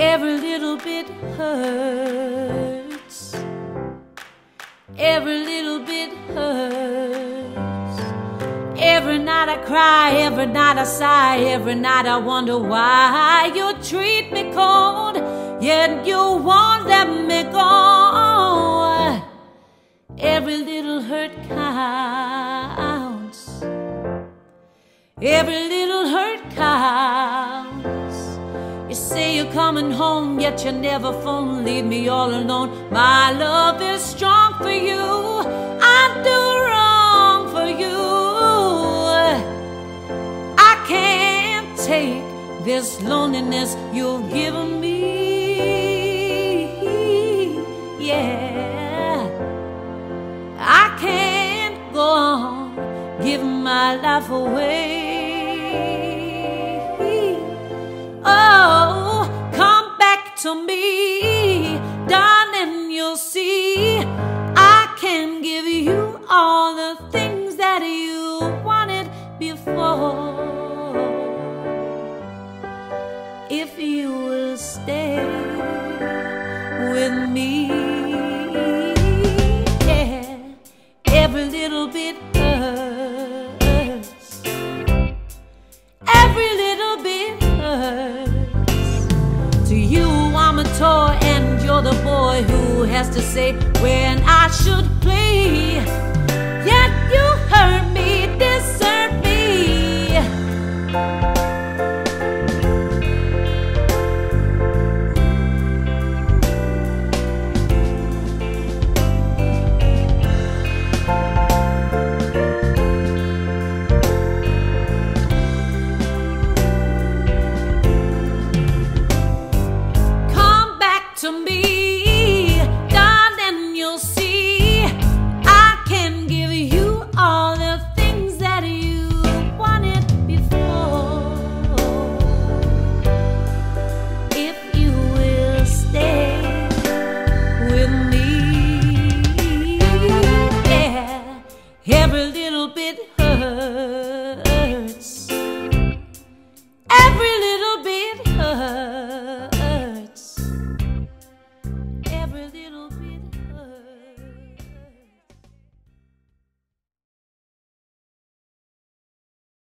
Every little bit hurts. Every little bit hurts. Every night I cry, every night I sigh, every night I wonder why you treat me cold, yet you won't let me go. Every little hurt counts. Every little hurt counts. You say you're coming home, yet you never phone, leave me all alone. My love is strong for you. I do wrong for you. I can't take this loneliness you've given me. Yeah, I can't go on giving my life away. To me, darling, you'll see I can give you all the things that you wanted before, if you will stay with me. Yeah. Every little bit hurts. Every little bit hurts. To you I'm a toy and you're the boy who has to say when I should play, yet you hurt me, desert me. To me, darling, you'll see I can give you all the things that you wanted before, if you will stay with me. Yeah. Every little bit hurts. Every little bit hurts.